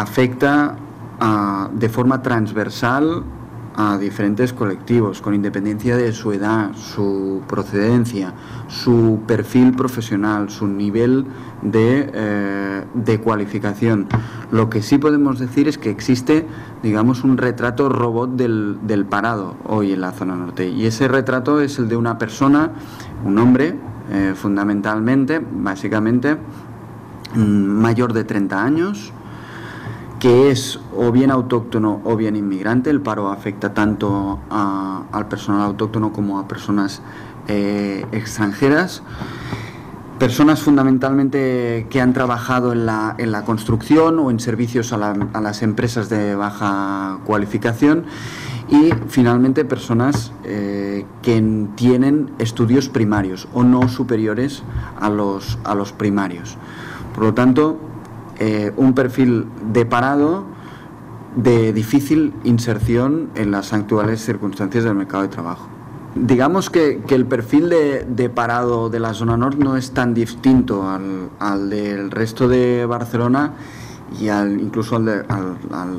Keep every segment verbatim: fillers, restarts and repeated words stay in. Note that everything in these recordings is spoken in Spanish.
afecta uh, de forma transversal a diferentes colectivos, con independencia de su edad, su procedencia, su perfil profesional, su nivel de, eh, de cualificación. Lo que sí podemos decir es que existe, digamos, un retrato robot del, del parado hoy en la zona norte, y ese retrato es el de una persona, un hombre, eh, fundamentalmente, básicamente, mayor de treinta años, que es o bien autóctono o bien inmigrante. El paro afecta tanto a, al personal autóctono como a personas eh, extranjeras, personas fundamentalmente que han trabajado en la, en la construcción o en servicios a, la, a las empresas de baja cualificación, y finalmente personas eh, que tienen estudios primarios o no superiores a los, a los primarios. Por lo tanto, Eh, un perfil de parado de difícil inserción en las actuales circunstancias del mercado de trabajo. Digamos que, que el perfil de, de parado de la zona norte no es tan distinto al, al del resto de Barcelona y al, incluso al de, al, al,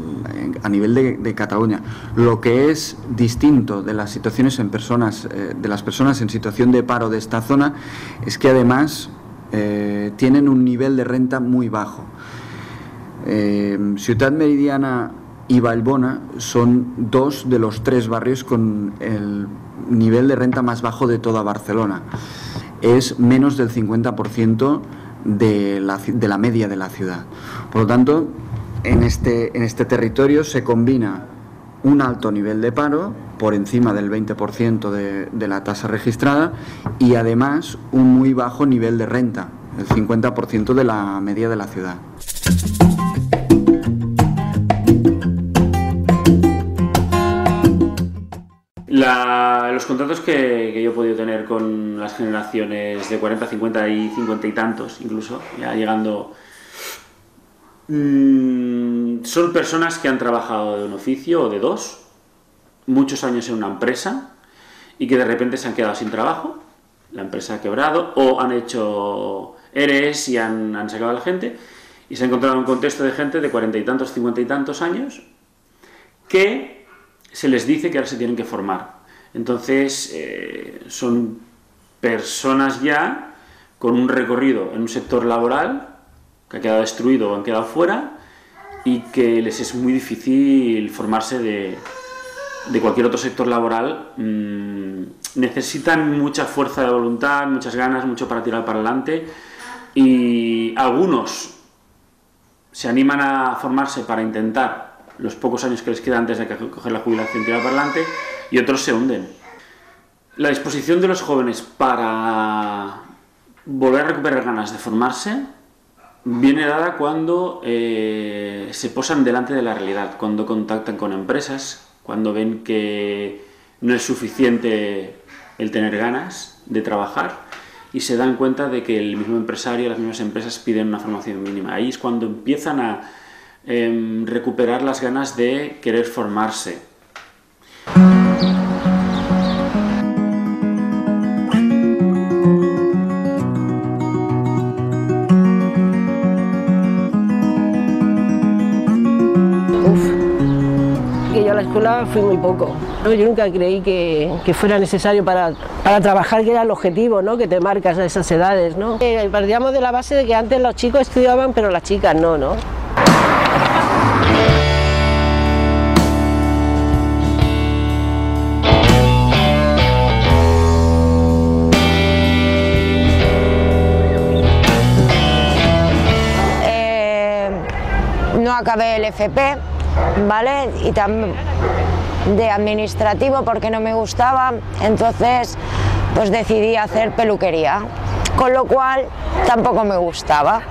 a nivel de, de Cataluña. Lo que es distinto de las situaciones en personas, eh, de las personas en situación de paro de esta zona, es que además Eh, tienen un nivel de renta muy bajo. Eh, Ciutat Meridiana y Vallbona son dos de los tres barrios con el nivel de renta más bajo de toda Barcelona. Es menos del cincuenta por ciento de la, de la media de la ciudad. Por lo tanto, en este, en este territorio se combina un alto nivel de paro, por encima del veinte por ciento de, de la tasa registrada, y además un muy bajo nivel de renta, el cincuenta por ciento de la media de la ciudad. La, los contratos que, que yo he podido tener con las generaciones de cuarenta, cincuenta y cincuenta y tantos, incluso, ya llegando, mmm, son personas que han trabajado de un oficio o de dos, muchos años en una empresa, y que de repente se han quedado sin trabajo, la empresa ha quebrado o han hecho eres y han, han sacado a la gente, y se ha encontrado un contexto de gente de cuarenta y tantos, cincuenta y tantos años, que se les dice que ahora se tienen que formar. Entonces eh, son personas ya con un recorrido en un sector laboral que ha quedado destruido o han quedado fuera, y que les es muy difícil formarse de... de cualquier otro sector laboral. Mmm, necesitan mucha fuerza de voluntad, muchas ganas, mucho para tirar para adelante, y algunos se animan a formarse para intentar los pocos años que les quedan antes de coger la jubilación y tirar para adelante, y otros se hunden. La disposición de los jóvenes para volver a recuperar ganas de formarse viene dada cuando eh, se posan delante de la realidad, cuando contactan con empresas, cuando ven que no es suficiente el tener ganas de trabajar y se dan cuenta de que el mismo empresario, las mismas empresas piden una formación mínima. Ahí es cuando empiezan a eh, recuperar las ganas de querer formarse. Fui muy poco. Yo nunca creí que, que fuera necesario para, para trabajar, que era el objetivo, ¿no?, que te marcas a esas edades, ¿no? Eh, partíamos de la base de que antes los chicos estudiaban, pero las chicas no, ¿no? Eh, no acabé el F P, ¿vale? Y también de administrativo, porque no me gustaba, entonces pues decidí hacer peluquería, con lo cual tampoco me gustaba.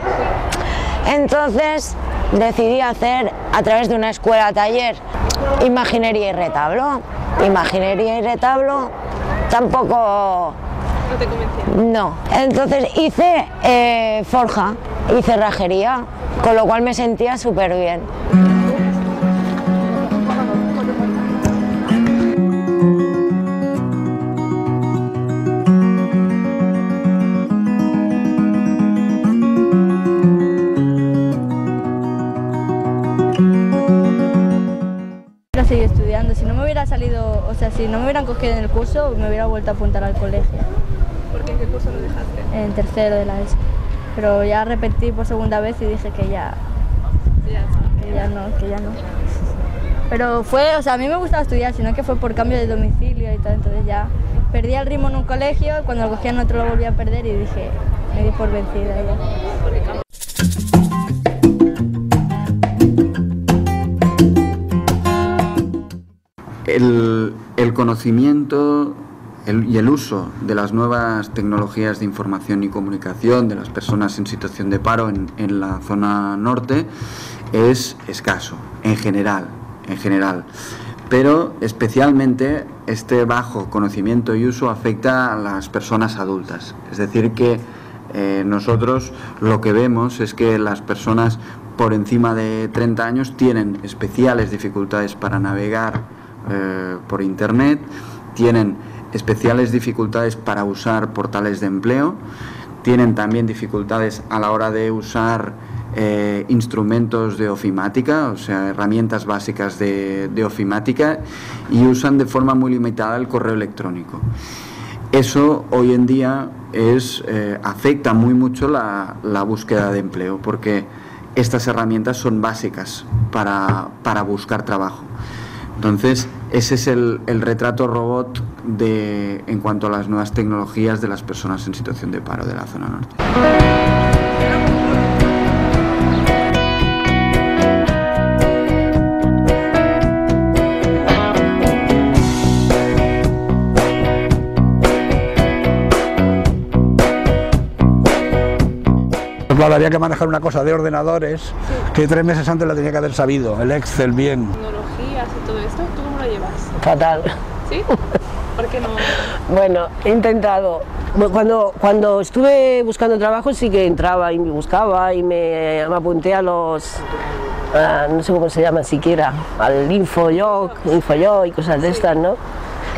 Entonces decidí hacer, a través de una escuela taller, imaginería y retablo. Imaginería y retablo tampoco... No te convencí. No. Entonces hice eh, forja y cerrajería, con lo cual me sentía súper bien. me hubiera salido, o sea, si no me hubieran cogido en el curso, me hubiera vuelto a apuntar al colegio. ¿Por qué? ¿En qué curso lo dejaste? En tercero de la ESO. Pero ya repetí por segunda vez y dije que ya, que ya no, que ya no. Pero fue, o sea, a mí me gustaba estudiar, sino que fue por cambio de domicilio y tal, entonces ya perdí el ritmo en un colegio, cuando lo cogía en otro lo volví a perder y dije, me di por vencida ya. El, el conocimiento el, y el uso de las nuevas tecnologías de información y comunicación de las personas en situación de paro en, en la zona norte es escaso, en general, en general. Pero especialmente este bajo conocimiento y uso afecta a las personas adultas. Es decir que eh, nosotros lo que vemos es que las personas por encima de treinta años tienen especiales dificultades para navegar Eh, por internet, tienen especiales dificultades para usar portales de empleo, tienen también dificultades a la hora de usar eh, instrumentos de ofimática, o sea, herramientas básicas de, de ofimática, y usan de forma muy limitada el correo electrónico. Eso hoy en día es, eh, afecta muy mucho la, la búsqueda de empleo, porque estas herramientas son básicas para, para buscar trabajo. Entonces, ese es el, el retrato robot de, en cuanto a las nuevas tecnologías de las personas en situación de paro de la zona norte. Claro, había que manejar una cosa de ordenadores, sí, que tres meses antes la tenía que haber sabido, el Excel bien. Tecnologías y todo esto, ¿tú cómo lo llevas? Fatal. ¿Sí? ¿Por qué no? Bueno, he intentado. Cuando, cuando estuve buscando trabajo sí que entraba y me buscaba y me, me apunté a los, a, no sé cómo se llaman siquiera, al Infojob, Infojob y cosas de sí. estas, ¿no?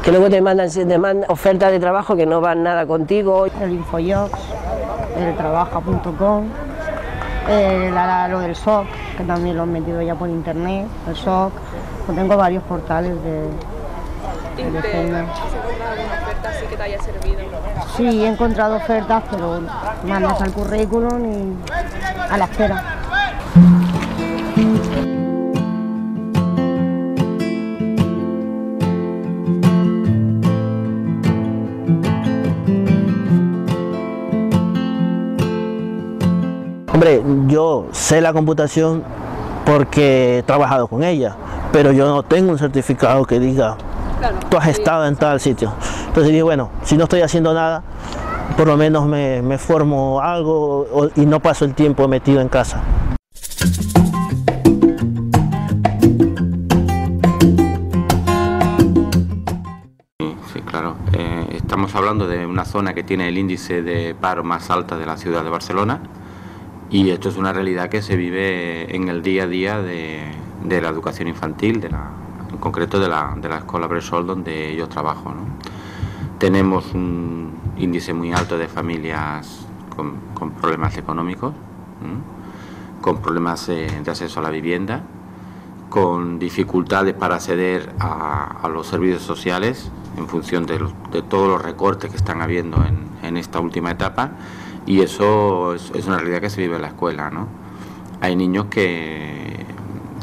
Que luego te mandan, te mandan ofertas de trabajo que no van nada contigo. El Infojob, el trabaja punto com, lo del S O C, que también lo han metido ya por internet, el S O C, pues tengo varios portales de... ¿Y de te has encontrado alguna oferta así que te haya servido? Sí, he encontrado ofertas, pero mandas al currículum y a la espera. Hombre, yo sé la computación porque he trabajado con ella, pero yo no tengo un certificado que diga, tú has estado en tal sitio. Entonces dije, bueno, si no estoy haciendo nada, por lo menos me, me formo algo y no paso el tiempo metido en casa. Claro, eh, estamos hablando de una zona que tiene el índice de paro más alta de la ciudad de Barcelona. Y esto es una realidad que se vive en el día a día de, de la educación infantil, de la, en concreto de la, de la Escuela Bresol, donde yo trabajo, ¿no? Tenemos un índice muy alto de familias con, con problemas económicos, ¿no? Con problemas eh, de acceso a la vivienda, con dificultades para acceder a, a los servicios sociales en función de, los, de todos los recortes que están habiendo en, en esta última etapa. Y eso es una realidad que se vive en la escuela, ¿no? Hay niños que,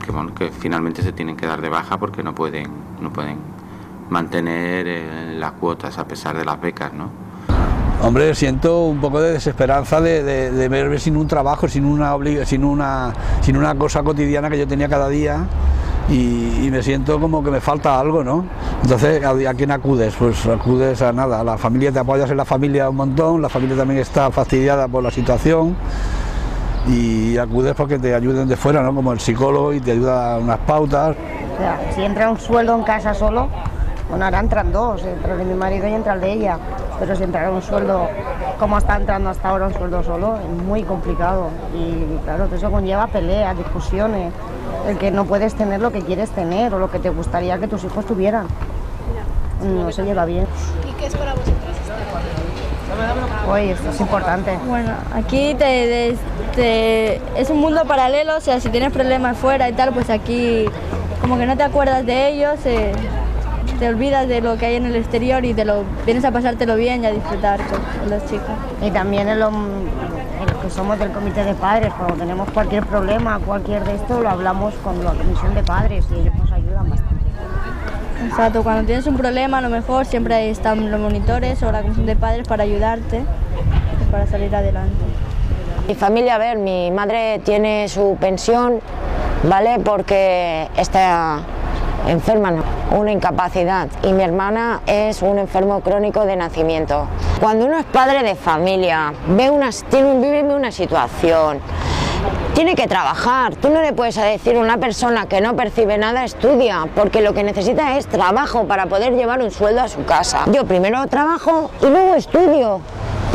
que, bueno, que finalmente se tienen que dar de baja porque no pueden, no pueden mantener las cuotas a pesar de las becas, ¿no? Hombre, siento un poco de desesperanza de, de, de verme sin un trabajo, sin una, sin, una, sin una cosa cotidiana que yo tenía cada día. Y, y me siento como que me falta algo, ¿no? Entonces, ¿a, ¿a quién acudes? Pues acudes a nada, a la familia, te apoyas en la familia un montón, la familia también está fastidiada por la situación y acudes porque te ayuden de fuera, ¿no? Como el psicólogo y te ayuda a unas pautas. O sea, si entra un sueldo en casa solo, bueno, ahora entran dos, entra el de mi marido y entra el de ella, pero si entra un sueldo, como está entrando hasta ahora un sueldo solo, es muy complicado y claro, eso conlleva peleas, discusiones. El que no puedes tener lo que quieres tener o lo que te gustaría que tus hijos tuvieran. No se lleva bien. ¿Y qué es para vosotros? Oye, esto es importante. Bueno, aquí te, te, es un mundo paralelo, o sea, si tienes problemas fuera y tal, pues aquí como que no te acuerdas de ellos. Eh. te olvidas de lo que hay en el exterior y te lo, vienes a pasártelo bien y a disfrutar con las chicas. Y también en los, en los que somos del comité de padres, cuando tenemos cualquier problema, cualquier de esto, lo hablamos con la comisión de padres y ellos nos ayudan bastante. Exacto, cuando tienes un problema a lo mejor siempre están los monitores o la comisión de padres para ayudarte y para salir adelante. Mi familia, a ver, mi madre tiene su pensión, ¿vale? Porque está enferma, una incapacidad, y mi hermana es un enfermo crónico de nacimiento. Cuando uno es padre de familia, ve una, tiene, vive una situación, tiene que trabajar. Tú no le puedes decir a una persona que no percibe nada estudia, porque lo que necesita es trabajo para poder llevar un sueldo a su casa. Yo primero trabajo y luego estudio,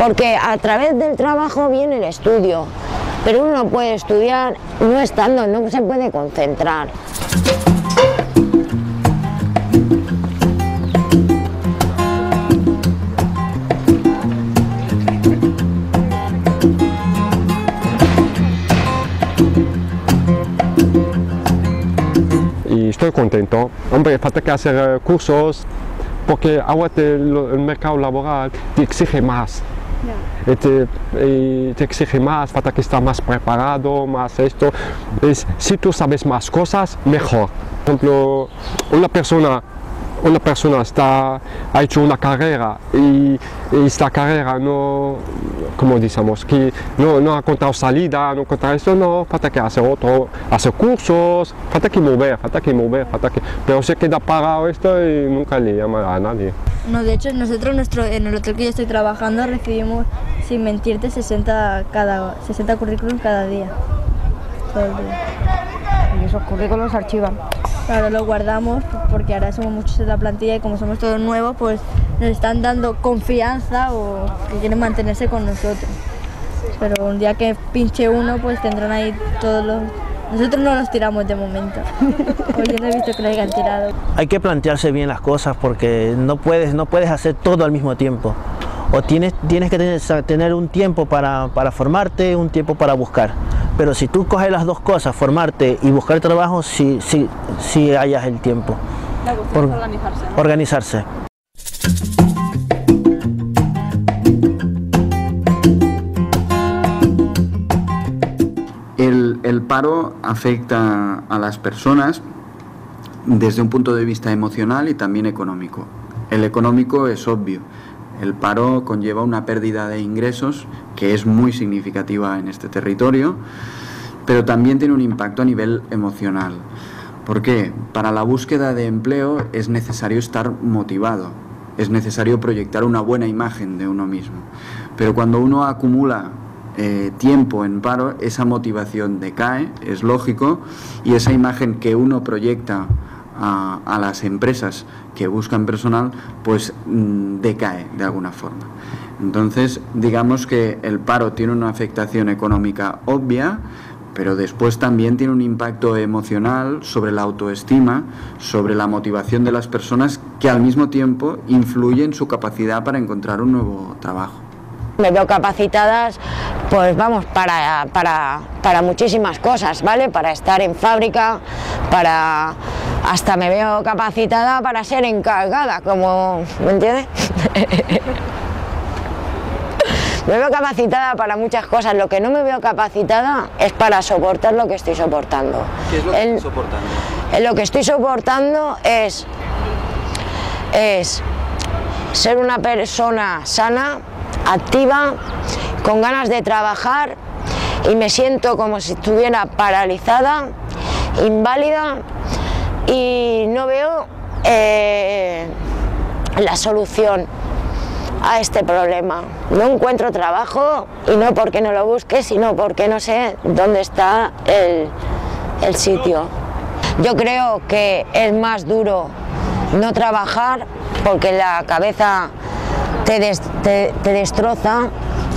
porque a través del trabajo viene el estudio, pero uno no puede estudiar no estando, no se puede concentrar. Estoy contento. Hombre, falta que hacer cursos, porque ahora te, lo, el mercado laboral te exige más. Yeah. Y te, y te exige más, falta que estés más preparado, más esto. Es, si tú sabes más cosas, mejor. Por ejemplo, una persona, una persona está, ha hecho una carrera y, y esta carrera no, como decimos, que no, no ha encontrado salida, no ha encontrado esto, no, falta que hacer otro, hacer cursos, falta que mover, falta que mover, falta que, pero se queda parado esto y nunca le llama a nadie. No, de hecho, nosotros nuestro, en el hotel que yo estoy trabajando recibimos, sin mentirte, sesenta, cada, sesenta currículums cada día, todo el día. Y esos currículums se archivan. Claro, los guardamos porque ahora somos muchos en la plantilla y como somos todos nuevos, pues nos están dando confianza o que quieren mantenerse con nosotros. Pero un día que pinche uno, pues tendrán ahí todos los... Nosotros no los tiramos de momento. Hoy no he visto que lo hayan tirado. Hay que plantearse bien las cosas porque no puedes, no puedes hacer todo al mismo tiempo. O tienes, tienes que tener, tener un tiempo para, para formarte, un tiempo para buscar. Pero si tú coges las dos cosas, formarte y buscar trabajo, sí, sí, sí hayas el tiempo. La cuestión es organizarse, ¿no? Organizarse. El, el paro afecta a las personas desde un punto de vista emocional y también económico. El económico es obvio. El paro conlleva una pérdida de ingresos que es muy significativa en este territorio, pero también tiene un impacto a nivel emocional. ¿Por qué? Para la búsqueda de empleo es necesario estar motivado, es necesario proyectar una buena imagen de uno mismo. Pero cuando uno acumula eh, tiempo en paro, esa motivación decae, es lógico, y esa imagen que uno proyecta A, a las empresas que buscan personal, pues decae de alguna forma. Entonces, digamos que el paro tiene una afectación económica obvia, pero después también tiene un impacto emocional sobre la autoestima, sobre la motivación de las personas, que al mismo tiempo influye en su capacidad para encontrar un nuevo trabajo. Me veo capacitadas, pues vamos, para, para, para muchísimas cosas, ¿vale? Para estar en fábrica, para... hasta me veo capacitada para ser encargada, como... ¿me entiendes? Me veo capacitada para muchas cosas. Lo que no me veo capacitada es para soportar lo que estoy soportando. ¿Qué es lo que el, estoy soportando? El, lo que estoy soportando es, es ser una persona sana, activa, con ganas de trabajar, y me siento como si estuviera paralizada, inválida, y no veo eh, la solución a este problema. No encuentro trabajo, y no porque no lo busque, sino porque no sé dónde está el, el sitio. Yo creo que es más duro no trabajar, porque la cabeza te, des, te, te destroza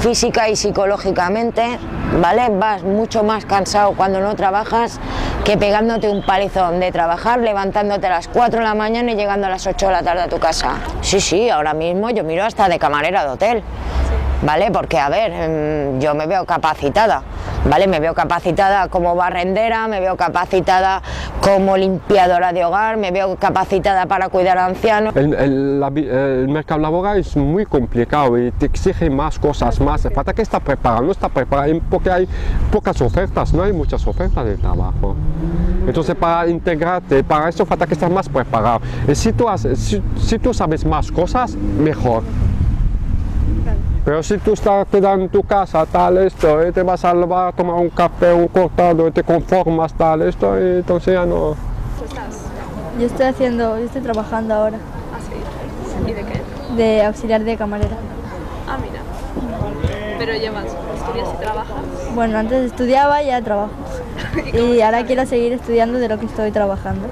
física y psicológicamente, ¿vale? Vas mucho más cansado cuando no trabajas que pegándote un palizón de trabajar, levantándote a las cuatro de la mañana y llegando a las ocho de la tarde a tu casa. Sí, sí, ahora mismo yo miro hasta de camarera de hotel. Sí. ¿vale? Porque, a ver, yo me veo capacitada, ¿vale? Me veo capacitada como barrendera, me veo capacitada como limpiadora de hogar, me veo capacitada para cuidar a ancianos. El, el, el mercado laboral es muy complicado y te exige más cosas, más. Falta que está preparado, no está preparado porque hay pocas ofertas, no hay muchas ofertas de trabajo. Entonces, para integrarte, para eso falta que estés más preparado. Y si tú, has, si, si tú sabes más cosas, mejor. Pero si tú estás quedando en tu casa, tal, esto, y te vas a salvar, tomar un café, un cortado, y te conformas, tal, esto, y entonces ya no. ¿Tú estás? Yo estoy haciendo, yo estoy trabajando ahora. ¿Ah, sí? ¿Y de qué? De auxiliar de camarera. Ah, mira. Pero llevas, ¿estudias y trabajas? Bueno, antes estudiaba y ya trabajo. Y ahora quiero seguir estudiando de lo que estoy trabajando.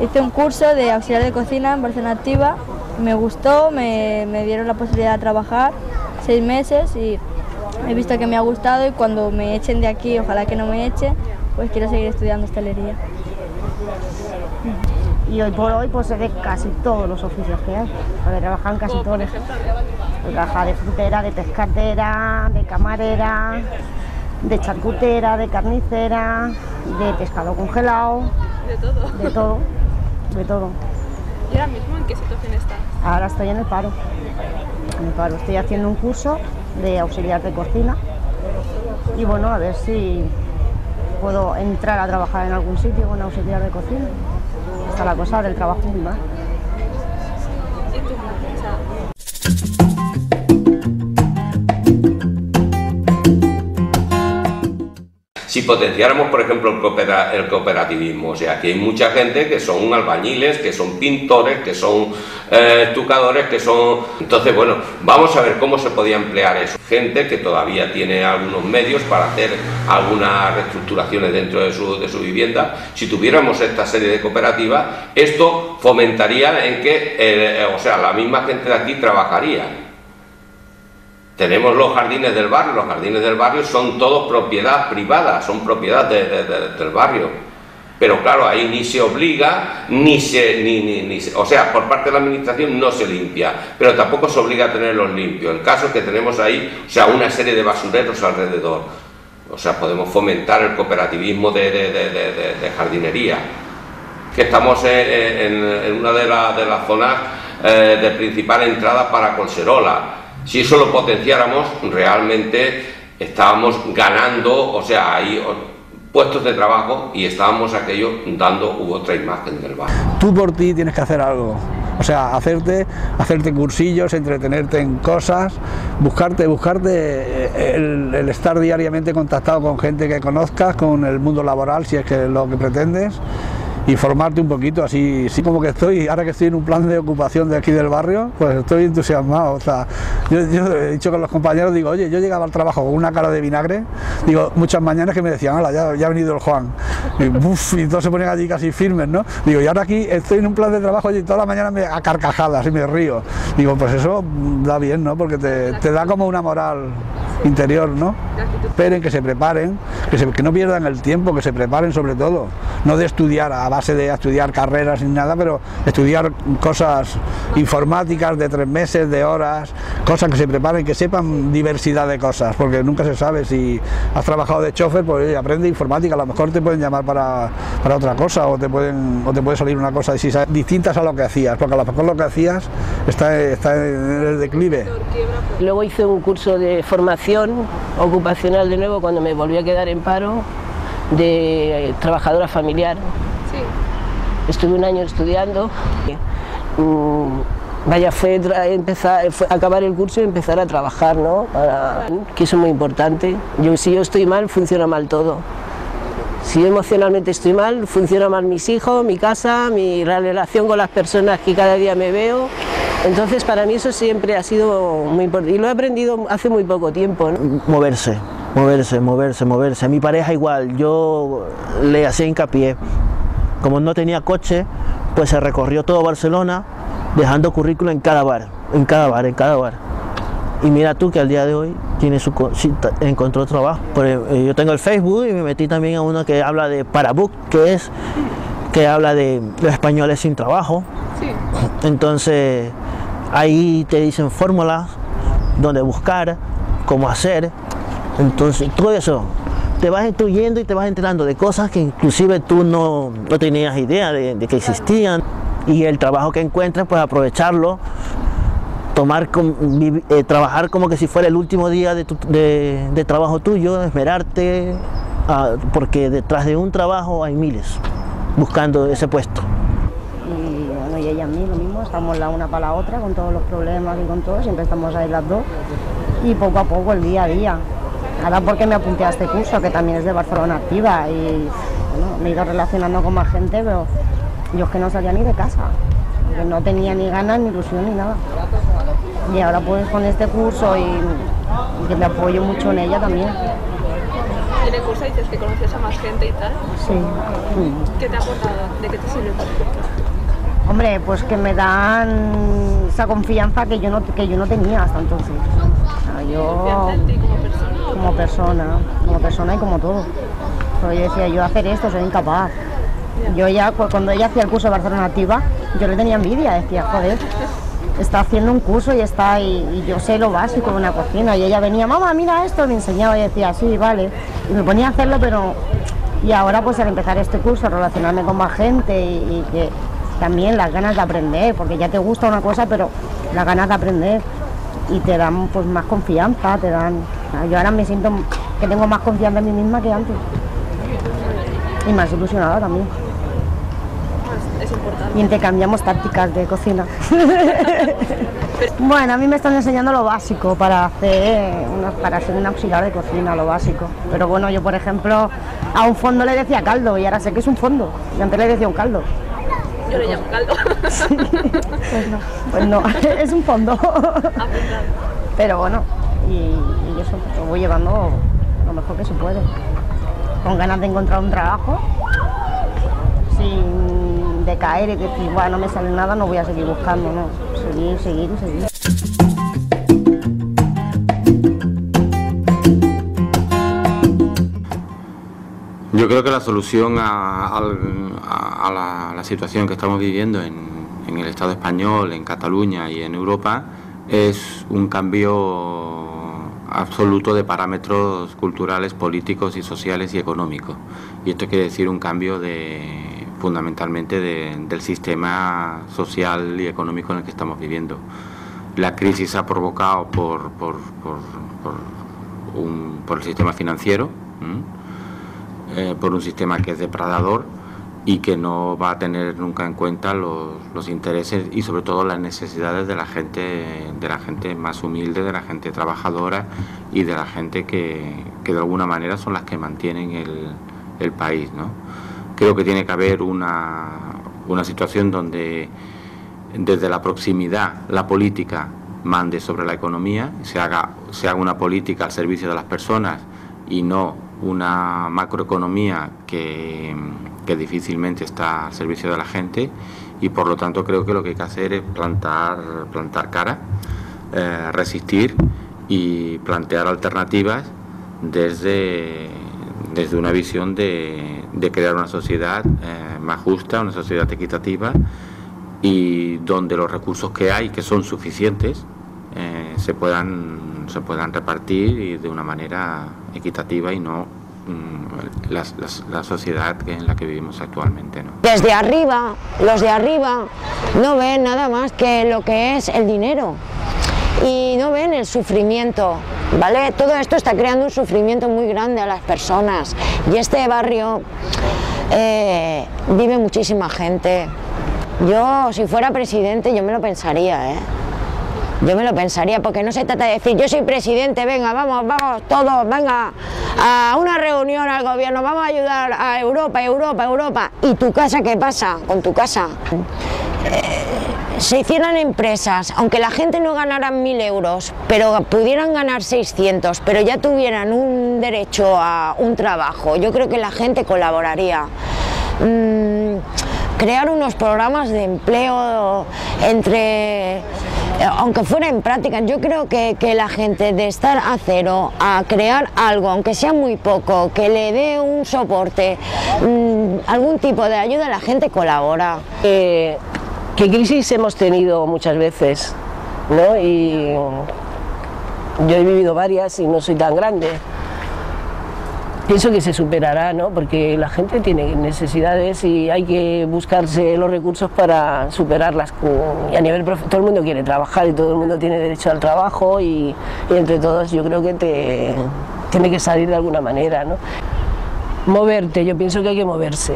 Hice un curso de auxiliar de cocina en Barcelona Activa. Me gustó, me, me dieron la posibilidad de trabajar seis meses y he visto que me ha gustado, y cuando me echen de aquí, ojalá que no me echen, pues quiero seguir estudiando hostelería. Y hoy por hoy pues es de casi todos los oficios que hay, porque trabajan casi todos. Trabaja de frutera, de pescadera, de camarera, de charcutera, de carnicera, de pescado congelado. De todo. De todo, de todo. ¿Y ahora mismo en qué situación estás? Ahora estoy en el paro. En el paro. Estoy haciendo un curso de auxiliar de cocina y bueno, a ver si puedo entrar a trabajar en algún sitio con auxiliar de cocina. Está la cosa del trabajo muy mal. ¿Y tú? Si potenciáramos, por ejemplo, el, coopera, el cooperativismo, o sea, que hay mucha gente que son albañiles, que son pintores, que son eh, estucadores, que son... Entonces, bueno, vamos a ver cómo se podía emplear eso. Gente que todavía tiene algunos medios para hacer algunas reestructuraciones dentro de su, de su vivienda. Si tuviéramos esta serie de cooperativas, esto fomentaría en que, eh, o sea, la misma gente de aquí trabajaría. Tenemos los jardines del barrio, los jardines del barrio son todos propiedad privada, son propiedad de, de, de, del barrio. Pero claro, ahí ni se obliga, ni se, ni, ni, ni se... O sea, por parte de la administración no se limpia, pero tampoco se obliga a tenerlos limpios. El caso es que tenemos ahí, o sea, una serie de basureros alrededor. O sea, podemos fomentar el cooperativismo de, de, de, de, de jardinería. Que estamos en, en, en una de, la, de las zonas eh, de principal entrada para Colserola. Si eso lo potenciáramos, realmente estábamos ganando, o sea, hay puestos de trabajo y estábamos aquello dando otra imagen del barrio. Tú por ti tienes que hacer algo, o sea, hacerte, hacerte cursillos, entretenerte en cosas, buscarte, buscarte el, el estar diariamente contactado con gente que conozcas, con el mundo laboral, si es que es lo que pretendes. Y formarte un poquito, así, así como que estoy, ahora que estoy en un plan de ocupación de aquí del barrio, pues estoy entusiasmado. O sea, yo, yo he dicho con los compañeros, digo, oye, yo llegaba al trabajo con una cara de vinagre, digo, muchas mañanas que me decían, hala, ya, ya ha venido el Juan, y, uf, y todos se ponían allí casi firmes, ¿no? Digo, y ahora aquí estoy en un plan de trabajo, oye, y toda la mañana me a carcajadas y me río. Digo, pues eso da bien, ¿no? Porque te, te da como una moral interior, ¿no? Esperen, que se preparen, que, se, que no pierdan el tiempo, que se preparen sobre todo, no de estudiar a base de estudiar carreras ni nada, pero estudiar cosas informáticas de tres meses, de horas, cosas que se preparen, que sepan diversidad de cosas, porque nunca se sabe. Si has trabajado de chofer, pues aprende informática, a lo mejor te pueden llamar para, para otra cosa, o te pueden o te puede salir una cosa distintas a lo que hacías, porque a lo mejor lo que hacías está, está en el declive. Luego hice un curso de formación ocupacional de nuevo cuando me volví a quedar en paro, de trabajadora familiar. Sí. Estuve un año estudiando. Vaya, fue, empezar, fue acabar el curso y empezar a trabajar, ¿no? Para, que eso es muy importante. Yo, si yo estoy mal, funciona mal todo. Si yo emocionalmente estoy mal, funciona mal mis hijos, mi casa, mi relación con las personas que cada día me veo. Entonces, para mí eso siempre ha sido muy importante y lo he aprendido hace muy poco tiempo, ¿no? Moverse, moverse, moverse, moverse. A mi pareja igual, yo le hacía hincapié. Como no tenía coche, pues se recorrió todo Barcelona dejando currículum en cada bar, en cada bar, en cada bar. Y mira tú que al día de hoy tiene su encontró trabajo. Pero yo tengo el Facebook y me metí también a uno que habla de Parabuc, que es que habla de los españoles sin trabajo. Sí. Entonces ahí te dicen fórmulas dónde buscar, cómo hacer. Entonces todo eso te vas instruyendo y te vas enterando de cosas que inclusive tú no, no tenías idea de, de que existían. Y el trabajo que encuentras, pues aprovecharlo, tomar, eh, trabajar como que si fuera el último día de, tu, de, de trabajo tuyo, esmerarte, ah, porque detrás de un trabajo hay miles buscando ese puesto. Y bueno, y ella a mí lo mismo, estamos la una para la otra con todos los problemas y con todo, siempre estamos ahí las dos y poco a poco el día a día. Ahora porque me apunté a este curso que también es de Barcelona Activa y bueno, me he ido relacionando con más gente, pero yo es que no salía ni de casa, no tenía ni ganas, ni ilusión, ni nada. Y ahora pues con este curso y, y que me apoyo mucho en ella también. En el curso dices que conoces a más gente y tal. Sí. ¿Qué te ha aportado? ¿De qué te sirve? Hombre, pues que me dan esa confianza que yo no, que yo no tenía hasta entonces. Yo, como persona, como persona y como todo. Pero yo decía, yo hacer esto soy incapaz. Yo ya, cuando ella hacía el curso de Barcelona Activa, yo le tenía envidia, decía, joder, está haciendo un curso y está, y, y yo sé lo básico de una cocina. Y ella venía, mamá, mira esto, me enseñaba y decía, sí, vale. Y me ponía a hacerlo, pero... Y ahora pues al empezar este curso, relacionarme con más gente y, y que también las ganas de aprender, porque ya te gusta una cosa, pero las ganas de aprender. Y te dan pues más confianza, te dan... Yo ahora me siento que tengo más confianza en mí misma que antes. Y más ilusionada también. Es importante. Y intercambiamos tácticas de cocina. Bueno, a mí me están enseñando lo básico para hacer una, para ser un auxiliar de cocina, lo básico. Pero bueno, yo por ejemplo a un fondo le decía caldo y ahora sé que es un fondo. Y antes le decía un caldo. Yo le llamo caldo. Sí. Pues no, pues no, es un fondo. Pero bueno, y, y eso lo voy llevando lo mejor que se puede. Con ganas de encontrar un trabajo, sin de caer y decir, bueno, no me sale nada, no voy a seguir buscando, no, seguir, seguir, seguir. Yo creo que la solución a, a, a, la, a la situación que estamos viviendo en, en el Estado español, en Cataluña y en Europa, es un cambio absoluto de parámetros culturales, políticos y sociales y económicos. Y esto quiere decir un cambio de... fundamentalmente de, del sistema social y económico en el que estamos viviendo. La crisis se ha provocado por, por, por, por, un, por el sistema financiero, eh, por un sistema que es depredador y que no va a tener nunca en cuenta los, los intereses y sobre todo las necesidades de la gente, de la gente más humilde, de la gente trabajadora y de la gente que, que de alguna manera son las que mantienen el, el país, ¿no? Creo que tiene que haber una, una situación donde desde la proximidad la política mande sobre la economía, se haga, se haga una política al servicio de las personas y no una macroeconomía que, que difícilmente está al servicio de la gente y por lo tanto creo que lo que hay que hacer es plantar, plantar cara, eh, resistir y plantear alternativas desde, desde una visión de... de crear una sociedad eh, más justa, una sociedad equitativa y donde los recursos que hay, que son suficientes, eh, se puedan, se puedan repartir y de una manera equitativa y no mm, la, la, la sociedad en la que vivimos actualmente, ¿no? Desde arriba, los de arriba no ven nada más que lo que es el dinero y no ven el sufrimiento. ¿Vale? Todo esto está creando un sufrimiento muy grande a las personas y este barrio eh, vive muchísima gente. Yo, si fuera presidente, yo me lo pensaría, ¿eh? Yo me lo pensaría, porque no se trata de decir, yo soy presidente, venga, vamos, vamos, todos, venga, a una reunión al gobierno, vamos a ayudar a Europa, Europa, Europa. ¿Y tu casa qué pasa con tu casa? Eh, Se hicieran empresas, aunque la gente no ganara mil euros, pero pudieran ganar seiscientos, pero ya tuvieran un derecho a un trabajo, yo creo que la gente colaboraría. Mm, crear unos programas de empleo entre... aunque fuera en práctica, yo creo que, que la gente de estar a cero a crear algo, aunque sea muy poco, que le dé un soporte, mm, algún tipo de ayuda, la gente colabora. Eh... ¿Qué crisis hemos tenido muchas veces, ¿no? Y yo he vivido varias y no soy tan grande. Pienso que se superará, ¿no? Porque la gente tiene necesidades y hay que buscarse los recursos para superarlas. Y a nivel profe- todo el mundo quiere trabajar y todo el mundo tiene derecho al trabajo y, y entre todos yo creo que te tiene que salir de alguna manera, ¿no? Moverte, yo pienso que hay que moverse.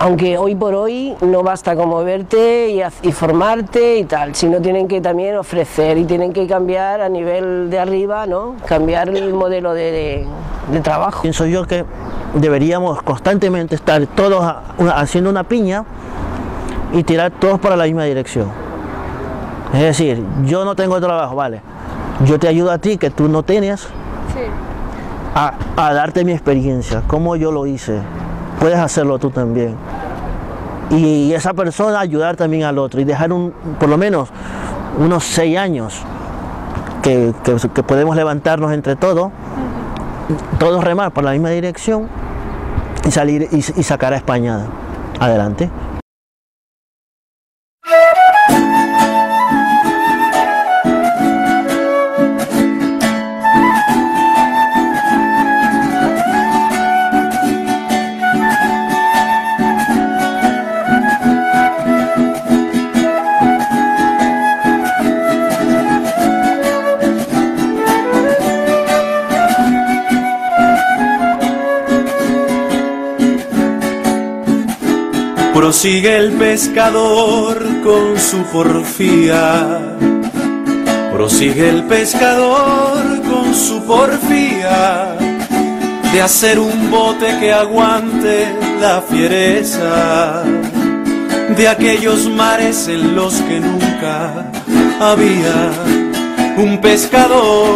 Aunque hoy por hoy no basta con moverte y, y formarte y tal, sino tienen que también ofrecer y tienen que cambiar a nivel de arriba, ¿no? Cambiar el modelo de, de, de trabajo. Pienso yo que deberíamos constantemente estar todos haciendo una piña y tirar todos para la misma dirección. Es decir, yo no tengo trabajo, vale, yo te ayudo a ti que tú no tienes, sí, a, a darte mi experiencia, cómo yo lo hice. Puedes hacerlo tú también y esa persona ayudar también al otro y dejar un, por lo menos unos seis años que, que, que podemos levantarnos entre todos, todos remar por la misma dirección y salir y, y sacar a España adelante. Prosigue el pescador con su porfía, prosigue el pescador con su porfía de hacer un bote que aguante la fiereza de aquellos mares en los que nunca había un pescador.